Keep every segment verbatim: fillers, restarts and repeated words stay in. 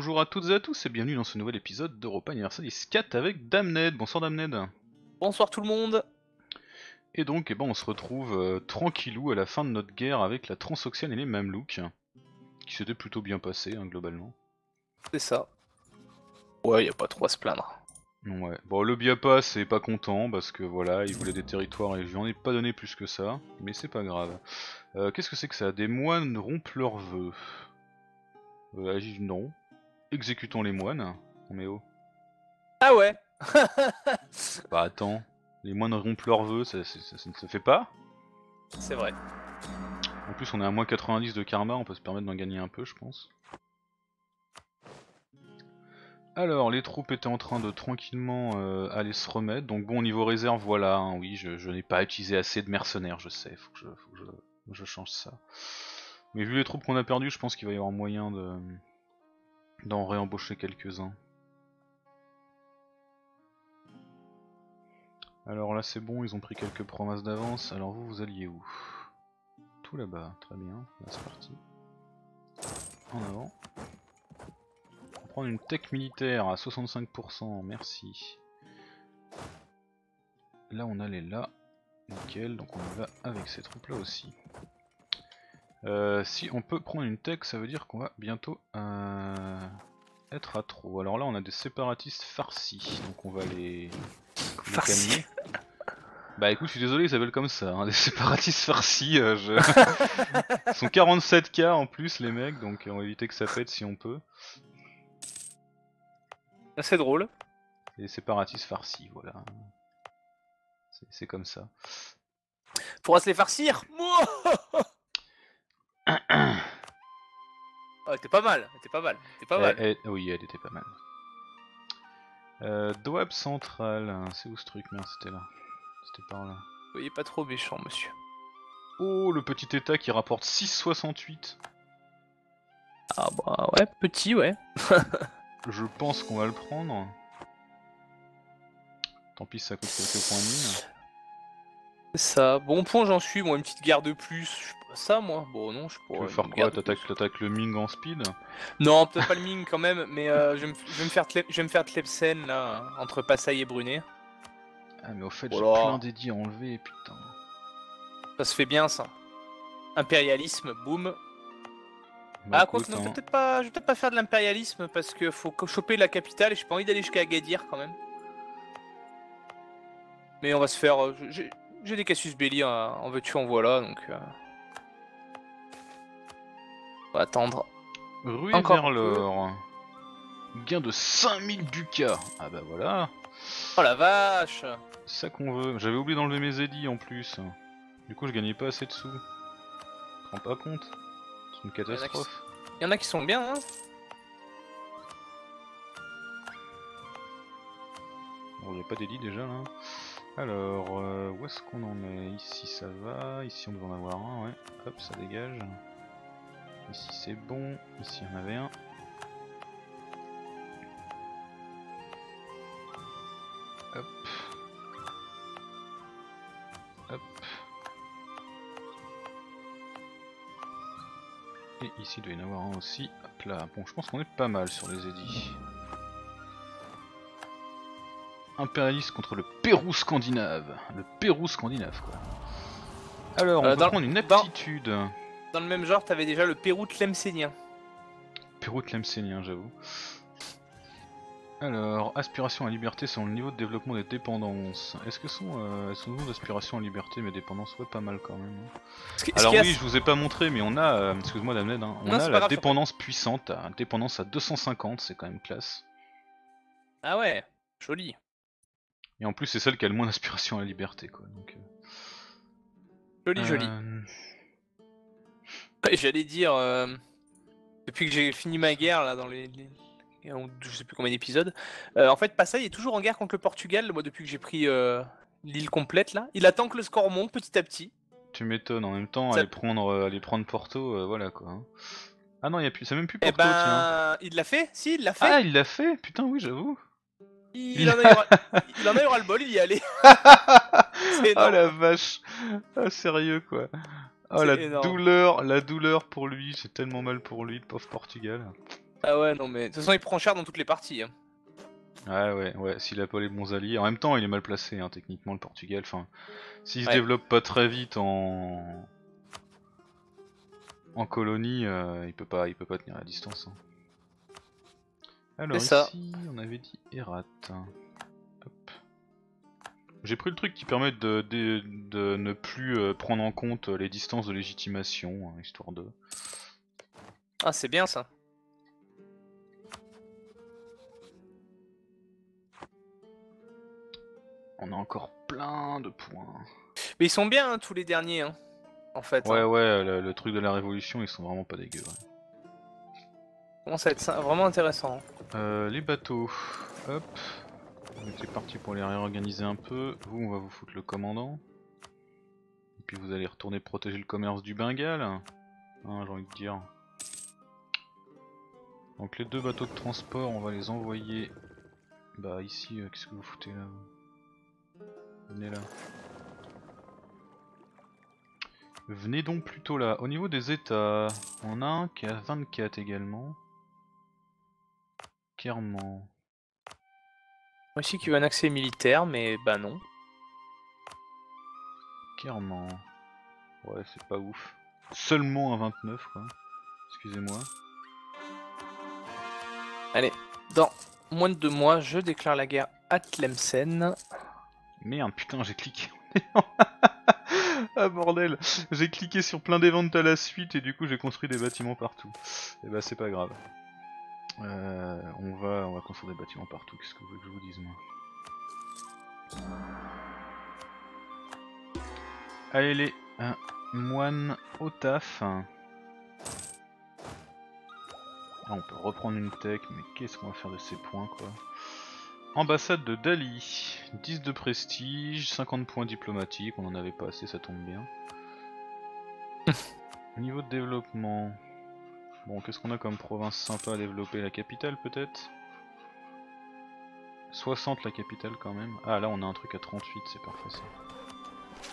Bonjour à toutes et à tous et bienvenue dans ce nouvel épisode d'Europa Universalis quatre avec Damned. Bonsoir Damned. Bonsoir tout le monde. Et donc eh ben, on se retrouve euh, tranquillou à la fin de notre guerre avec la Transoxiane et les Mamelouks, qui s'était plutôt bien passé hein, globalement. C'est ça. Ouais, y a pas trop à se plaindre. Ouais. Bon, le Biapas c'est pas content parce que voilà, il voulait des territoires et je lui en ai pas donné plus que ça, mais c'est pas grave. Euh, Qu'est-ce que c'est que ça? Des moines rompent leurs vœux. Euh, agis non. Exécutons les moines. On met haut. Ah ouais. Bah attends, les moines rompent leurs vœux, ça, ça, ça, ça ne se fait pas. C'est vrai. En plus on est à moins quatre-vingt-dix de karma, on peut se permettre d'en gagner un peu je pense. Alors les troupes étaient en train de tranquillement euh, aller se remettre, donc bon au niveau réserve voilà, hein, oui je, je n'ai pas utilisé assez de mercenaires je sais, faut que je, faut que je, faut que je change ça. Mais vu les troupes qu'on a perdues je pense qu'il va y avoir moyen de... d'en réembaucher quelques-uns. Alors là c'est bon, ils ont pris quelques provinces d'avance. Alors vous, vous alliez où? Tout là-bas, très bien. Là c'est parti. En avant. On prend une tech militaire à soixante-cinq pour cent, merci. Là on allait là. Nickel, donc on va avec ces troupes-là aussi. Euh, si on peut prendre une tech, ça veut dire qu'on va bientôt euh, être à trop. Alors là, on a des séparatistes farcis, donc on va les, les calmer. Bah écoute, je suis désolé, ils s'appellent comme ça, hein, des séparatistes farcis. Euh, je... Ils sont quarante-sept K en plus, les mecs, donc on va éviter que ça pète si on peut. C'est drôle. Des séparatistes farcis, voilà. C'est comme ça. Faudra se les farcir. Oh, elle était pas mal, elle était pas mal, elle était pas mal. Elle, elle, oui, elle était pas mal. Euh, Doab central, c'est où ce truc? Merde, c'était là. C'était par là. Soyez pas trop méchant, monsieur. Oh, le petit état qui rapporte six virgule soixante-huit. Ah bah ouais, petit, ouais. Je pense qu'on va le prendre. Tant pis, ça coûte quelques points de mine. C'est ça. Bon point, j'en suis, moi, une petite guerre de plus. Ça moi, bon non je pourrais... Tu veux faire quoi? T'attaques le Ming en speed? Non peut-être pas le Ming quand même, mais euh, je vais me faire Tlemcen là, entre Passaï et Brunei. Ah mais au fait j'ai plein d'édits à enlever, putain. Ça se fait bien ça. Impérialisme, boum. Ah quoi que non, je vais peut-être pas, peut pas faire de l'impérialisme parce que faut choper la capitale et j'ai pas envie d'aller jusqu'à Agadir quand même. Mais on va se faire... J'ai des Cassius Belli hein, en veux-tu en voilà donc... Euh... On va attendre. Rue vers l'or. Gain de cinq mille ducats. Ah bah voilà. Oh la vache. C'est ça qu'on veut. J'avais oublié d'enlever mes édits en plus. Du coup je gagnais pas assez de sous. Je te rends pas compte. C'est une catastrophe. Il y en a qui sont bien hein. Bon j'ai pas d'édits déjà là. Alors euh, où est-ce qu'on en est? Ici ça va. Ici on devait en avoir un ouais. Hop ça dégage. Ici c'est bon, ici il y en avait un. Hop. Hop. Et ici il doit y en avoir un aussi. Hop là, bon je pense qu'on est pas mal sur les édits. Impérialiste contre le Pérou Scandinave. Le Pérou Scandinave quoi. Alors on euh, va prendre une aptitude. Dans... Dans le même genre, t'avais déjà le Pérou Tlemcénien. Pérou Tlemcénien, j'avoue. Alors, aspiration à liberté selon le niveau de développement des dépendances. Est-ce que sont euh, sont nos aspirations à liberté, mais dépendances ouais, pas mal quand même. Hein. Que, alors oui, a... je vous ai pas montré, mais on a, euh, excuse-moi Damned, hein, on non, a la grave, dépendance puissante, à, dépendance à deux cent cinquante, c'est quand même classe. Ah ouais, joli. Et en plus, c'est celle qui a le moins d'aspiration à la liberté, quoi. Donc, euh... Joli, euh... joli. J'allais dire, euh, depuis que j'ai fini ma guerre, là, dans les, les, les je sais plus combien d'épisodes, euh, en fait, Passaï est toujours en guerre contre le Portugal, moi, depuis que j'ai pris euh, l'île complète, là. Il attend que le score monte petit à petit. Tu m'étonnes, en même temps, ça... aller, prendre, euh, aller prendre Porto, euh, voilà, quoi. Hein. Ah non, y a plus, c'est même plus Porto, eh ben, tiens. Il l'a fait, si, il l'a fait. Ah, il l'a fait, putain, oui, j'avoue. Il, il en a eu ras le bol, il y est allé. Est oh la vache. Ah, sérieux, quoi. Oh la énorme douleur, la douleur pour lui, j'ai tellement mal pour lui, le pauvre Portugal. Ah ouais, non mais de toute façon il prend cher dans toutes les parties. Hein. Ah ouais, ouais, s'il a pas les bons alliés, en même temps il est mal placé hein, techniquement le Portugal, enfin, s'il ouais. se développe pas très vite en en colonie, euh, il peut pas, il peut pas tenir à distance. Hein. Alors ici, ça. on avait dit Herat. J'ai pris le truc qui permet de, de, de ne plus prendre en compte les distances de légitimation, histoire de... Ah c'est bien ça. On a encore plein de points. Mais ils sont bien hein, tous les derniers, hein, en fait. Ouais hein. ouais, le, le truc de la révolution, ils sont vraiment pas dégueux. Ouais. Bon, ça va être vraiment intéressant. Euh, les bateaux, hop, on était parti pour les réorganiser un peu. Vous, on va vous foutre le commandant. Et puis vous allez retourner protéger le commerce du Bengale. Hein, j'ai envie de dire. Donc les deux bateaux de transport, on va les envoyer. Bah ici, euh, qu'est-ce que vous foutez là? Venez là. Venez donc plutôt là. Au niveau des états, on a un qui a vingt-quatre également. Clairement. Moi aussi qui veut un accès militaire, mais bah non. Clairement. Ouais, c'est pas ouf. Seulement un vingt-neuf, quoi. Excusez-moi. Allez, dans moins de deux mois, je déclare la guerre à Tlemcen. Merde, putain, j'ai cliqué. Ah bordel, j'ai cliqué sur plein des ventes à la suite et du coup j'ai construit des bâtiments partout. Et bah c'est pas grave. Euh, on va, on va construire des bâtiments partout, qu'est-ce que vous voulez que je vous dise moi. Allez les hein, moines au taf. Ah, on peut reprendre une tech, mais qu'est-ce qu'on va faire de ces points quoi. Ambassade de Dali, dix de prestige, cinquante points diplomatiques, on en avait pas assez, ça tombe bien. Niveau de développement, bon qu'est-ce qu'on a comme province sympa à développer? La capitale peut-être? soixante la capitale quand même. Ah là on a un truc à trente-huit, c'est parfait ça.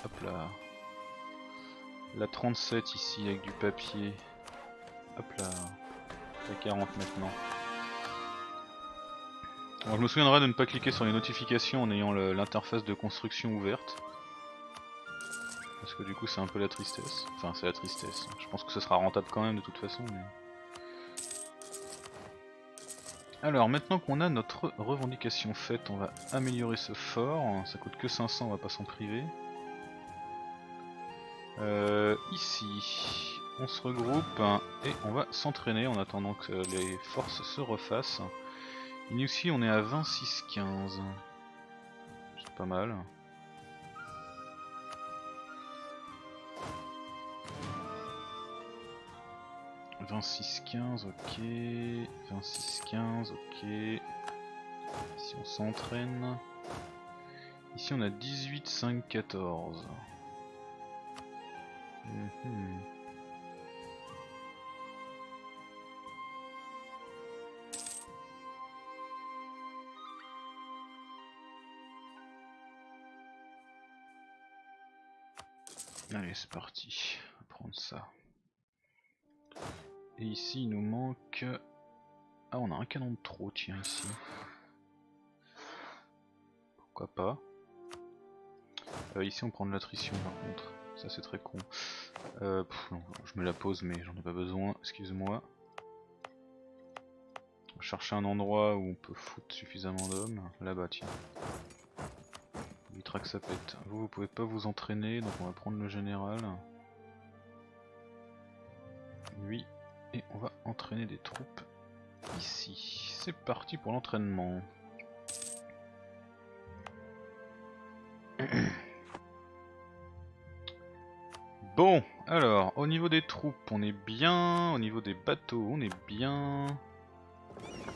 Hop là. La trente-sept ici avec du papier. Hop là. La quarante maintenant. Alors je me souviendrai de ne pas cliquer sur les notifications en ayant l'interface de construction ouverte. Parce que du coup c'est un peu la tristesse. Enfin c'est la tristesse. Je pense que ce sera rentable quand même de toute façon. Mais... Alors maintenant qu'on a notre revendication faite, on va améliorer ce fort. Ça coûte que cinq cents, on va pas s'en priver. Euh, ici, on se regroupe et on va s'entraîner en attendant que les forces se refassent. Et nous aussi on est à vingt-six quinze. C'est pas mal. vingt-six quinze, ok. vingt-six quinze, ok. Ici on s'entraîne. Ici on a dix-huit cinq quatorze. Mmh. Allez c'est parti, on va prendre ça. Et ici il nous manque... Ah on a un canon de trop, tiens ici. Pourquoi pas. euh, Ici on prend de l'attrition par contre, ça c'est très con. euh, pff, non, je me la pose mais j'en ai pas besoin, excuse-moi. On va chercher un endroit où on peut foutre suffisamment d'hommes, là-bas tiens. Que ça pète. Vous, vous pouvez pas vous entraîner, donc on va prendre le général. Lui, et on va entraîner des troupes ici. C'est parti pour l'entraînement. Bon, alors, au niveau des troupes, on est bien. Au niveau des bateaux, on est bien.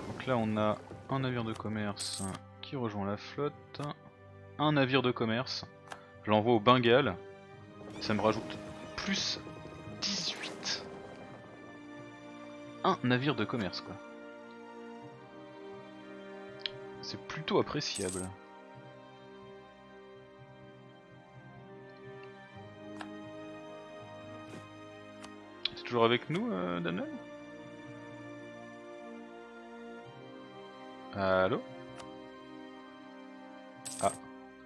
Donc là, on a un navire de commerce qui rejoint la flotte. Un navire de commerce, je l'envoie au Bengale, ça me rajoute plus dix-huit. Un navire de commerce quoi. C'est plutôt appréciable. C'est toujours avec nous, euh, Damned ? Euh, allô? Ah,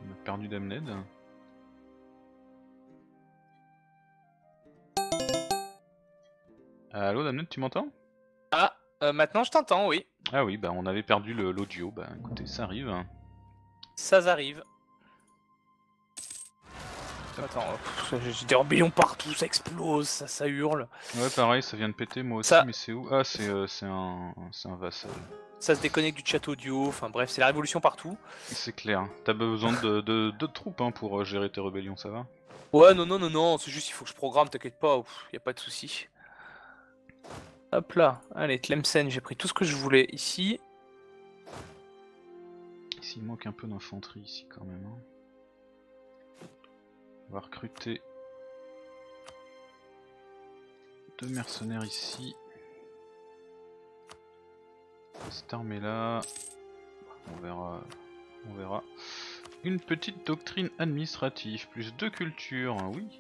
on a perdu Damned. Allô Damned, tu m'entends? Ah, euh, maintenant je t'entends, oui. Ah oui, bah on avait perdu l'audio, bah écoutez, ça arrive. Ça arrive. Attends, j'ai des rébellions partout, ça explose, ça, ça hurle. Ouais, pareil, ça vient de péter moi aussi, ça... mais c'est où? Ah, c'est euh, un, un vassal. Ça se déconnecte du chat audio, enfin bref, c'est la révolution partout. C'est clair, t'as besoin de, de, de troupes hein, pour gérer tes rébellions, ça va? Ouais, non, non, non, non, c'est juste il faut que je programme, t'inquiète pas, ouf, y a pas de souci. Hop là, allez, Tlemcen, j'ai pris tout ce que je voulais ici. Ici, il manque un peu d'infanterie, ici quand même. Hein. On va recruter deux mercenaires ici. Cette armée là, on verra, on verra. Une petite doctrine administrative, plus deux cultures, hein, oui.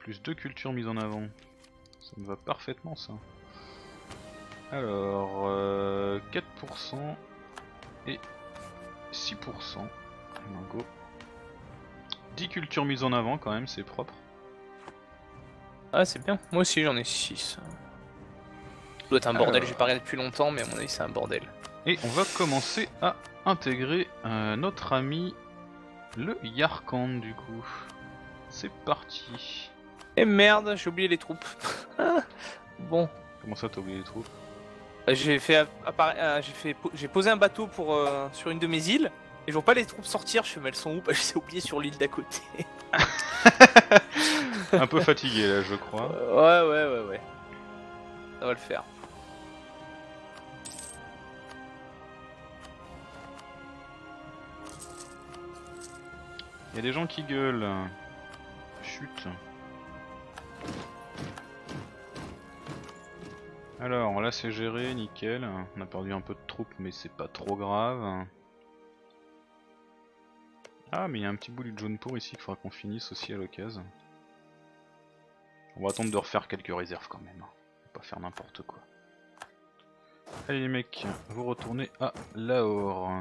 Plus deux cultures mises en avant, ça me va parfaitement ça. Alors euh, quatre pour cent et six pour cent. Go. dix cultures mises en avant quand même, c'est propre. Ah c'est bien, moi aussi j'en ai six. Ça doit être un Alors... bordel, j'ai pas regardé depuis longtemps mais à mon avis c'est un bordel. Et on va commencer à intégrer euh, notre ami le Yarkhand du coup. C'est parti. Et merde, j'ai oublié les troupes. Bon. Comment ça t'as oublié les troupes? J'ai fait, euh, fait j'ai posé un bateau pour, euh, sur une de mes îles. Et je vois pas les troupes sortir, je me dis mais elles sont où? Bah je les ai oubliées sur l'île d'à côté. Un peu fatigué là je crois. Euh, ouais ouais ouais ouais. Ça va le faire. Il y a des gens qui gueulent. Chut. Alors là c'est géré, nickel. On a perdu un peu de troupes mais c'est pas trop grave. Ah mais il y a un petit bout du Jaunpour ici qu'il faudra qu'on finisse aussi à l'occasion. On va attendre de refaire quelques réserves quand même. On va pas faire n'importe quoi. Allez les mecs, vous retournez à Lahore.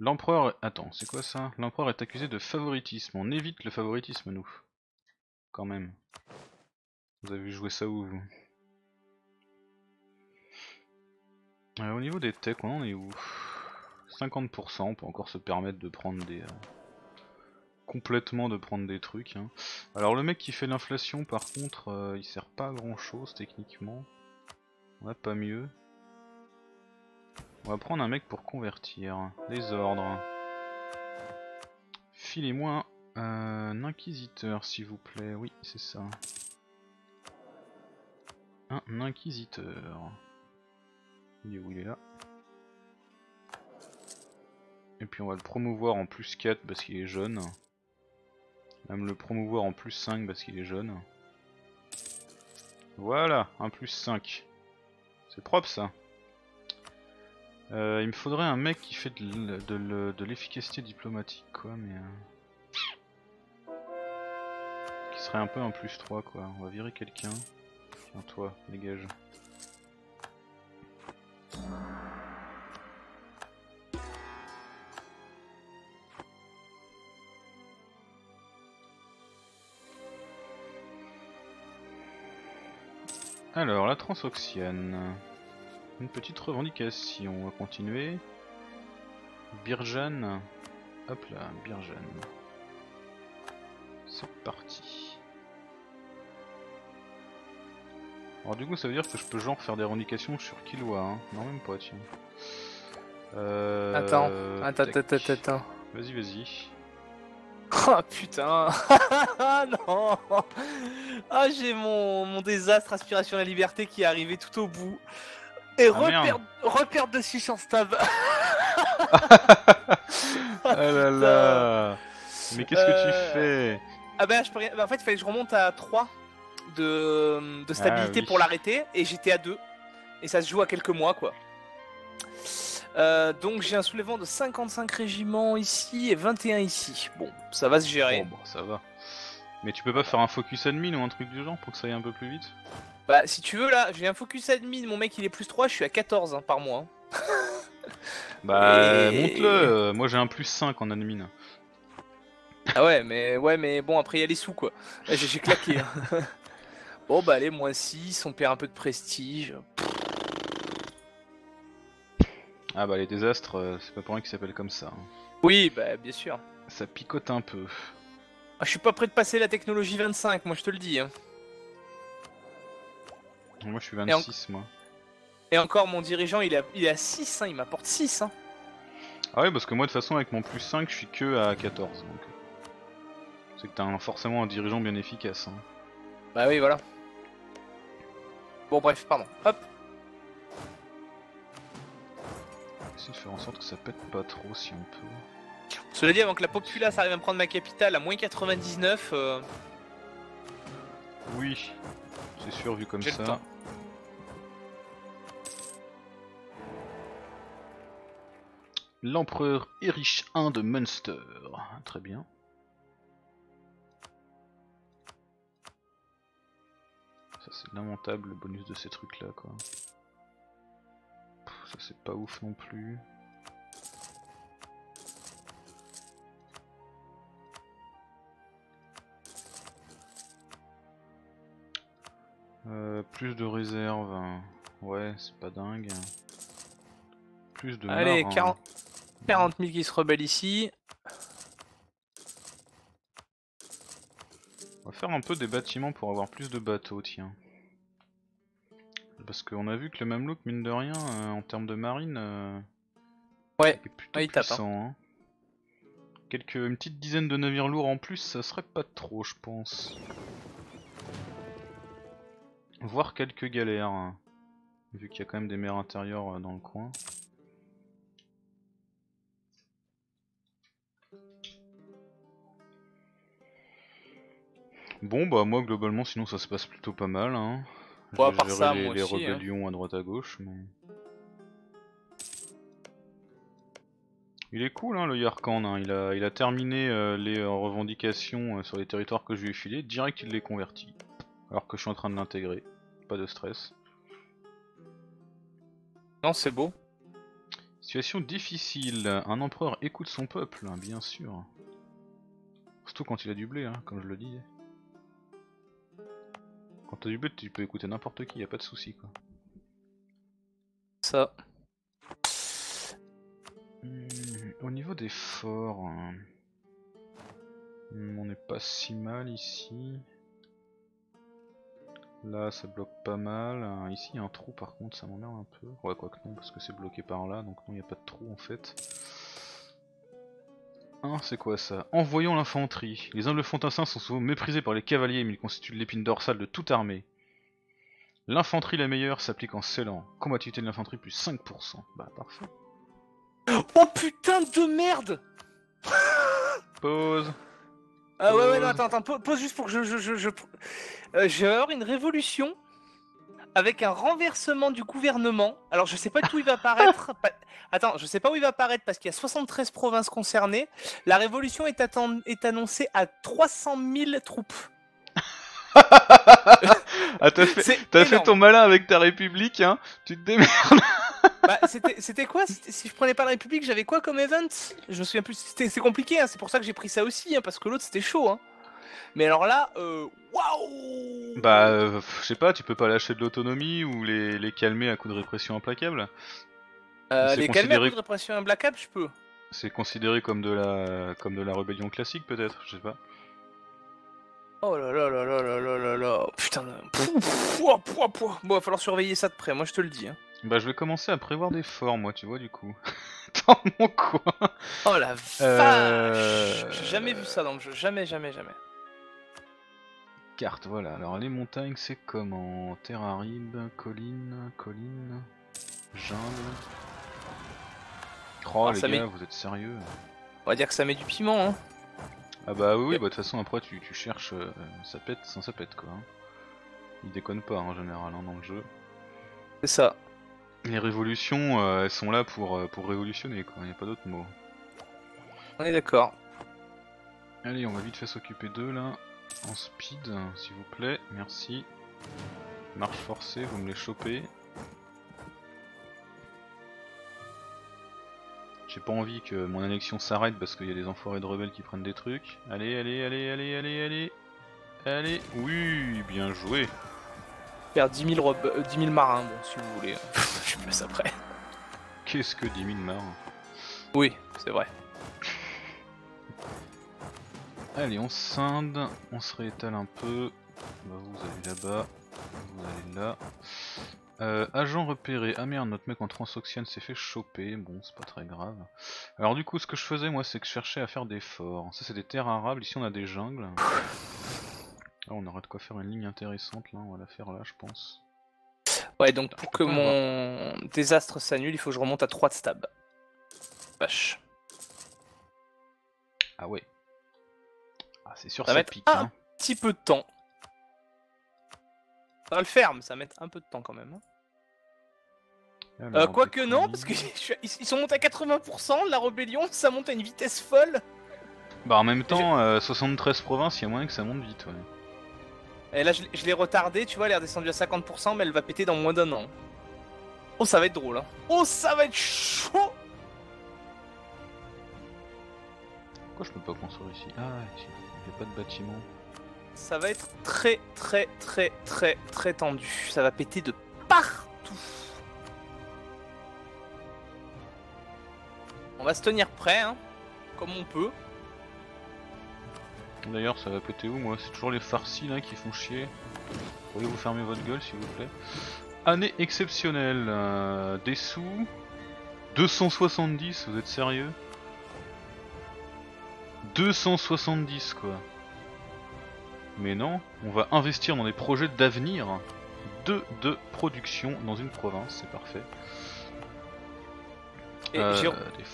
L'empereur... Attends, c'est quoi ça? L'empereur est accusé de favoritisme. On évite le favoritisme nous. Quand même. Vous avez joué ça où vous? Euh, au niveau des techs, on en est où? cinquante pour cent, on peut encore se permettre de prendre des... Euh, complètement de prendre des trucs. Hein. Alors le mec qui fait l'inflation, par contre, euh, il sert pas à grand chose techniquement. On n'a pas mieux. On va prendre un mec pour convertir. Les ordres. Filez-moi un, euh, un inquisiteur, s'il vous plaît. Oui, c'est ça. Un inquisiteur. Il est où? Il est là. Et puis on va le promouvoir en plus quatre parce qu'il est jeune. Même le promouvoir en plus cinq parce qu'il est jeune. Voilà, un plus cinq. C'est propre ça. Euh, il me faudrait un mec qui fait de l'efficacité diplomatique quoi, mais... Euh... Qui serait un peu un plus trois quoi. On va virer quelqu'un. Tiens toi, dégage. Alors la Transoxiane, une petite revendication, on va continuer. Birjan, hop là, Birjan, c'est parti. Alors du coup ça veut dire que je peux genre faire des revendications sur Kilwa, hein. Non même pas tiens. Euh... Attends, attends, attends, attends, attends. Vas-y, vas-y. Oh putain. Non. Ah oh, j'ai mon, mon désastre aspiration à la liberté qui est arrivé tout au bout. Et ah, repère, repère de six en stab. Ah là là. Mais qu'est-ce euh... que tu fais? Ah bah, je peux rien... bah en fait il fallait que je remonte à trois de, de stabilité ah, oui. pour l'arrêter. Et j'étais à deux. Et ça se joue à quelques mois quoi. Euh, donc j'ai un soulèvement de cinquante-cinq régiments ici et vingt et un ici. Bon, ça va se gérer. Bon, bon ça va. Mais tu peux pas faire un focus admin ou un truc du genre pour que ça aille un peu plus vite? Bah si tu veux là, j'ai un focus admin, mon mec il est plus trois, je suis à quatorze hein, par mois. Hein. Bah et... monte-le, euh, moi j'ai un plus cinq en admin. Ah ouais mais ouais mais bon après il y a les sous quoi, j'ai claqué. Hein. Bon bah allez, moins six, on perd un peu de prestige. Ah bah les désastres, euh, c'est pas pour rien qu'ils s'appellent comme ça. Hein. Oui bah bien sûr. Ça picote un peu. Ah, je suis pas prêt de passer la technologie vingt-cinq, moi je te le dis. Hein. Moi je suis vingt-six et en... moi. Et encore mon dirigeant il est à, il est à six, hein, il m'apporte six. Hein. Ah oui parce que moi de toute façon avec mon plus cinq je suis que à quatorze. Donc... C'est que t'as un, forcément un dirigeant bien efficace. Hein. Bah oui voilà. Bon bref, pardon. Hop. Essayer de faire en sorte que ça pète pas trop si on peut. Cela dit, avant que la populace arrive à me prendre ma capitale à moins quatre-vingt-dix-neuf... Euh... Oui. C'est sûr vu comme ça. L'empereur Erich un de Munster. Très bien. Ça c'est lamentable le bonus de ces trucs là quoi. Pff, ça c'est pas ouf non plus. Euh, plus de réserve, hein. Ouais c'est pas dingue. Plus de... Allez, marre, quarante... Hein. quarante mille qui se rebellent ici. On va faire un peu des bâtiments pour avoir plus de bateaux, tiens. Parce qu'on a vu que le Mamelouk, mine de rien, euh, en termes de marine, euh, ouais, est plutôt ouais, il puissant. Tape, hein. Hein. Quelques, une petite dizaine de navires lourds en plus, ça serait pas trop, je pense. Voir quelques galères, hein. Vu qu'il y a quand même des mers intérieures euh, dans le coin. Bon bah moi globalement sinon ça se passe plutôt pas mal hein. Bon, à part ça, les, moi les aussi, rébellions hein. À droite à gauche mais... Il est cool hein le Yarkhand hein. il, a, il a terminé euh, les euh, revendications euh, sur les territoires que je lui ai filés, direct il les convertit. Alors que je suis en train de l'intégrer, pas de stress. Non c'est beau. Situation difficile, un empereur écoute son peuple, hein, bien sûr. Surtout quand il a du blé hein, comme je le dis. Quand t'as du but, tu peux écouter n'importe qui, y a pas de soucis quoi. Ça. Mmh, au niveau des forts, hein. Mmh, on n'est pas si mal ici. Là, ça bloque pas mal. Ici, il y a un trou par contre, ça m'emmerde un peu. Ouais, quoi que non, parce que c'est bloqué par là, donc non, il n'y a pas de trou en fait. Hein, c'est quoi ça? Envoyons l'infanterie. Les humbles fantassins sont souvent méprisés par les cavaliers, mais ils constituent l'épine dorsale de toute armée. L'infanterie la meilleure s'applique en scellant. Combativité de l'infanterie plus cinq pour cent. Bah parfait. Oh putain de merde. Pause. Ah ouais ouais non attends attends pause juste pour que je je je je. Euh, je vais avoir une révolution avec un renversement du gouvernement. Alors je sais pas d'où il va apparaître. Attends, je sais pas où il va apparaître parce qu'il y a soixante-treize provinces concernées. La révolution est, est annoncée à trois cent mille troupes. Ah, t'as fait, t'as fait ton malin avec ta république, hein. Tu te démerdes. Bah, c'était quoi? Si je prenais pas la république, j'avais quoi comme event? Je me souviens plus. C'est compliqué, hein. C'est pour ça que j'ai pris ça aussi, hein, parce que l'autre c'était chaud. Hein. Mais alors là, waouh wow. Bah, euh, je sais pas, tu peux pas lâcher de l'autonomie ou les, les calmer à coups de répression implacable. Euh, les considéré... calmer à coups de répression implacable, je peux. C'est considéré comme de la comme de la rébellion classique, peut-être, je sais pas. Oh là là là là là là là là, putain, pouah pouah pouah. Bon, va falloir surveiller ça de près, moi je te le dis. Hein. Bah, je vais commencer à prévoir des forts, moi, tu vois, du coup. Dans mon coin. Oh la vache euh... J'ai jamais vu ça dans le jeu, jamais, jamais, jamais. Carte, voilà. Alors les montagnes, c'est comment? Terre aride, colline, colline, jungle. Oh ah, les gars, met... vous êtes sérieux? On va dire que ça met du piment, hein. Ah bah oui, ouais. Bah de toute façon après tu, tu cherches, euh, ça pète sans ça pète quoi. Hein. Ils déconnent pas en général hein, dans le jeu. C'est ça. Les révolutions, euh, elles sont là pour, euh, pour révolutionner quoi, y a pas d'autre mot. On est d'accord. Allez, on va vite fait s'occuper d'eux là. En speed, s'il vous plaît, merci. Marche forcée, vous me les chopez. J'ai pas envie que mon annexion s'arrête parce qu'il y a des enfoirés de rebelles qui prennent des trucs. Allez, allez, allez, allez, allez, allez. Allez, oui, bien joué. Faire dix mille, euh, dix mille marins, bon, si vous voulez. Je me laisse après. Qu'est-ce que dix mille marins? Oui, c'est vrai. Allez, on scinde, on se réétale un peu. Bah, vous allez là-bas, vous allez là. Euh, agent repéré. Ah merde, notre mec en Transoxiane s'est fait choper. Bon, c'est pas très grave. Alors du coup, ce que je faisais moi, c'est que je cherchais à faire des forts. Ça, c'est des terres arables. Ici, on a des jungles. Là, on aura de quoi faire une ligne intéressante. Là, on va la faire là, je pense. Ouais, donc pour que mon désastre s'annule, il faut que je remonte à trois de stab. Vache. Ah ouais. Ah, c'est sûr, ça va pique. Un petit peu de temps. Ça va le faire, mais ça va mettre un peu de temps quand même. Euh, Quoique non, parce que ils sont montés à quatre-vingts pour cent, la rébellion, ça monte à une vitesse folle. Bah en même temps, euh, soixante-treize provinces, il y a moyen que ça monte vite, ouais. Et là, je, je l'ai retardé, tu vois, elle est redescendue à cinquante pour cent, mais elle va péter dans moins d'un an. Oh, ça va être drôle, hein. Oh, ça va être chaud. Pourquoi je peux pas construire ici? Ah, ici, il n'y a pas de bâtiment. Ça va être très très très très très tendu. Ça va péter de partout. On va se tenir prêt, hein, comme on peut. D'ailleurs, ça va péter où, moi? C'est toujours les farcis là qui font chier. Pourriez-vous fermer votre gueule, s'il vous plaît? Année exceptionnelle. Euh, des sous. deux cent soixante-dix, vous êtes sérieux? Deux cent soixante-dix, quoi. Mais non, on va investir dans des projets d'avenir. Deux de production dans une province, c'est parfait. Euh,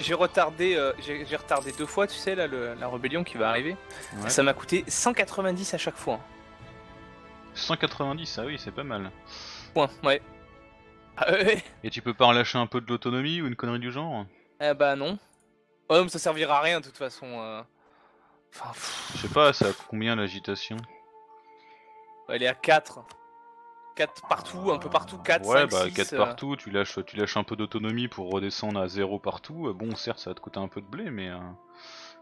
j'ai retardé, euh, j'ai retardé deux fois, tu sais, là, le, la rébellion qui va arriver. Ouais. Ça m'a coûté cent quatre-vingt-dix à chaque fois. cent quatre-vingt-dix, ah oui, c'est pas mal. Point, ouais. Ah, ouais. Et tu peux pas relâcher un peu de l'autonomie ou une connerie du genre? Eh bah non. Oh non, mais ça servira à rien de toute façon. Euh... Enfin, pff... Je sais pas, ça a combien l'agitation? Elle est à quatre. quatre partout, euh... un peu partout, quatre, ouais, cinq, bah, six, quatre euh... partout, tu lâches, tu lâches un peu d'autonomie pour redescendre à zéro partout. Bon, certes, ça va te coûter un peu de blé, mais euh,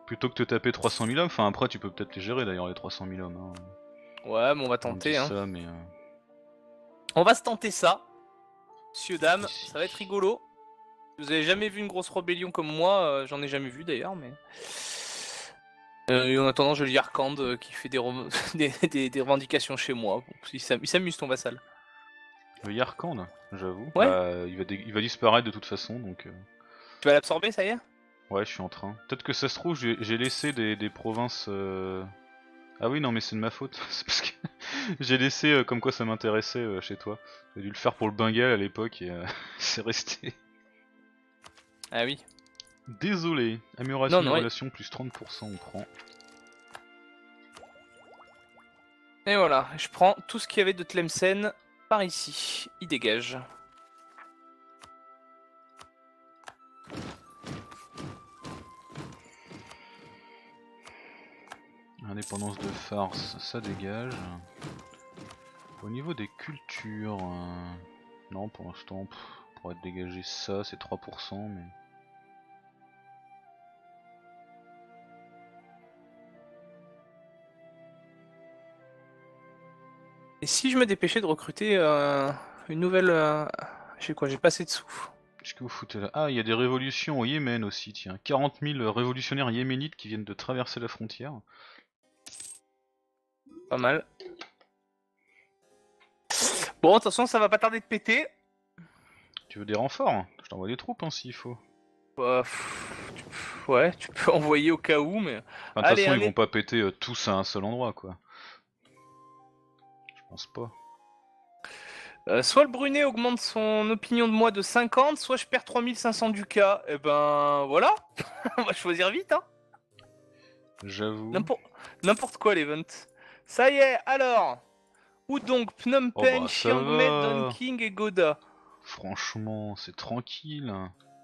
plutôt que de te taper trois cent mille hommes, enfin après, tu peux peut-être les gérer d'ailleurs, les trois cent mille hommes. Hein. Ouais, mais on va tenter. On, hein. Ça, mais, euh... on va se tenter ça, messieurs, dames, ici. Ça va être rigolo. Vous avez jamais vu une grosse rébellion comme moi, euh, j'en ai jamais vu d'ailleurs, mais... Euh, et en attendant, j'ai le Yarkhand euh, qui fait des, re des, des, des revendications chez moi. Bon, il s'amuse, ton vassal. Le Yarkhand, j'avoue. Ouais. Bah, il, va il va disparaître de toute façon, donc... Euh... Tu vas l'absorber, ça y est? Ouais, je suis en train. Peut-être que ça se trouve, j'ai laissé des, des provinces... Euh... Ah oui, non, mais c'est de ma faute. C'est parce que j'ai laissé, euh, comme quoi ça m'intéressait euh, chez toi. J'ai dû le faire pour le Bengale à l'époque, et euh, c'est resté. Ah oui. Désolé, amélioration de relation, oui. Plus trente pour cent, on prend. Et voilà, je prends tout ce qu'il y avait de Tlemcen par ici. Il dégage. Indépendance de farce, ça dégage. Au niveau des cultures... Euh... Non, pour l'instant, pour être dégagé ça, c'est trois pour cent, mais... Et si je me dépêchais de recruter euh, une nouvelle... Euh... J'ai quoi? J'ai passé dessous. Qu'est-ce que vous foutez là? Ah, il y a des révolutions au Yémen aussi, tiens. quarante mille révolutionnaires yéménites qui viennent de traverser la frontière. Pas mal. Bon, attention, ça va pas tarder de péter. Tu veux des renforts? Je t'envoie des troupes, hein, s'il faut. Bah, pff, tu peux... Ouais, tu peux envoyer au cas où, mais... De enfin, toute façon, allez. Ils vont pas péter euh, tous à un seul endroit, quoi. Pas. Euh, soit le Brunei augmente son opinion de moi de cinquante, soit je perds trois mille cinq cents du cas. Et ben voilà, on va choisir vite, hein. J'avoue. N'importe quoi l'event. Ça y est, alors. Où donc? Phnom Penh, oh bah, Chiang Mai, Don King et Goda. Franchement, c'est tranquille.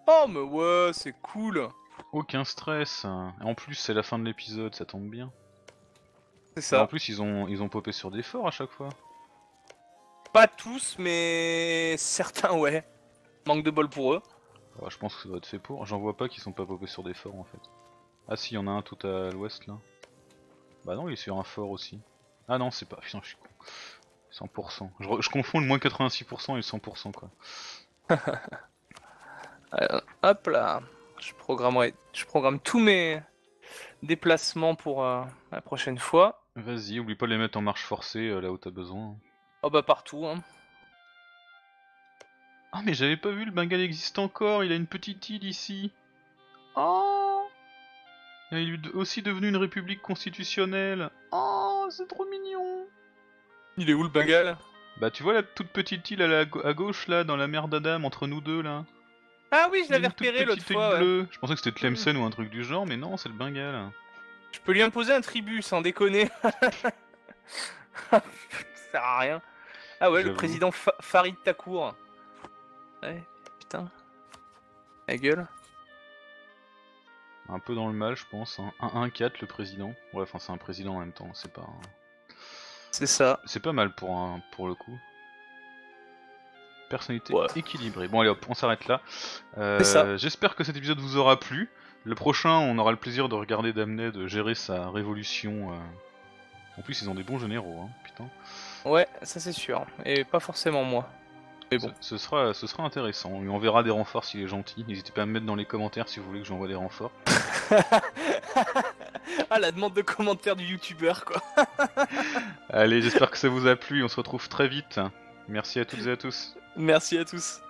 Oh mais ouais, c'est cool. Aucun stress. En plus, c'est la fin de l'épisode, ça tombe bien. C'est ça. En plus, ils ont, ils ont popé sur des forts à chaque fois. Pas tous, mais certains, ouais. Manque de bol pour eux. Ouais, je pense que ça doit être fait pour. J'en vois pas qui sont pas popés sur des forts en fait. Ah si, y'en a un tout à l'ouest là. Bah non, il est sur un fort aussi. Ah non, c'est pas. Putain, je suis con. cent pour cent. Je, re... je confonds le moins quatre-vingt-six pour cent et le cent pour cent quoi. Alors, hop là. Je programmerai. Je programme tous mes déplacements pour euh, la prochaine fois. Vas-y, oublie pas de les mettre en marche forcée euh, là où t'as besoin. Oh bah partout hein. Ah oh, mais j'avais pas vu, le Bengale existe encore, il a une petite île ici. Oh, il est aussi devenu une république constitutionnelle. Oh, c'est trop mignon. Il est où le Bengale? Bah tu vois la toute petite île à, la, à gauche là, dans la mer d'Adam, entre nous deux là. Ah oui, je l'avais repéré l'autre fois. Ouais. Je pensais que c'était Tlemcen mmh. ou un truc du genre, mais non, c'est le Bengale. Je peux lui imposer un tribut, sans déconner. Ça sert à rien. Ah ouais, le président Fa Farid Takour. Ouais, putain. La gueule. Un peu dans le mal, je pense. Hein. un un quatre le président. Ouais, enfin, c'est un président en même temps, c'est pas... Un... C'est ça. C'est pas mal pour, un... pour le coup. Personnalité ouais. équilibrée. Bon allez hop, on s'arrête là. Euh, J'espère que cet épisode vous aura plu. Le prochain, on aura le plaisir de regarder Damned gérer sa révolution. Euh... En plus, ils ont des bons généraux, hein, putain. Ouais, ça c'est sûr. Et pas forcément moi. Mais bon. Ce, ce, sera, ce sera intéressant. On lui enverra des renforts s'il est gentil. N'hésitez pas à me mettre dans les commentaires si vous voulez que j'envoie des renforts. Ah, la demande de commentaires du youtubeur, quoi. Allez, j'espère que ça vous a plu. On se retrouve très vite. Merci à toutes et à tous. Merci à tous.